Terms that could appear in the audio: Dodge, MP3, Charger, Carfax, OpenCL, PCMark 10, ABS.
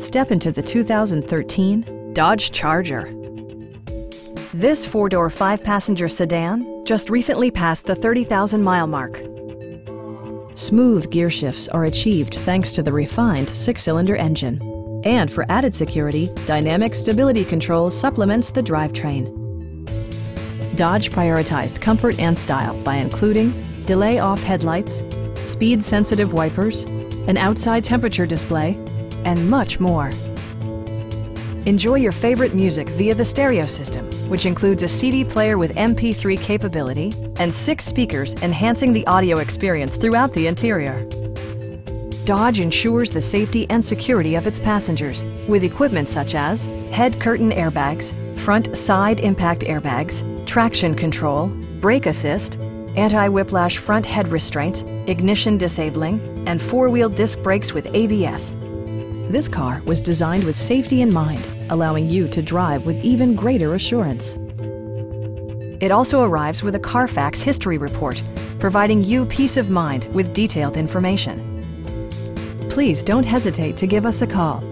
Step into the 2013 Dodge Charger. This four-door, five-passenger sedan just recently passed the 30,000-mile mark. Smooth gear shifts are achieved thanks to the refined six-cylinder engine. And for added security, dynamic stability control supplements the drivetrain. Dodge prioritized comfort and style by including delay-off headlights, speed-sensitive wipers, an outside temperature display, and much more. Enjoy your favorite music via the stereo system, which includes a CD player with MP3 capability and 6 speakers enhancing the audio experience throughout the interior. Dodge ensures the safety and security of its passengers with equipment such as head curtain airbags, front side impact airbags, traction control, brake assist, anti-whiplash front head restraints, ignition disabling, and four-wheel disc brakes with ABS. This car was designed with safety in mind, allowing you to drive with even greater assurance. It also arrives with a Carfax history report, providing you peace of mind with detailed information. Please don't hesitate to give us a call.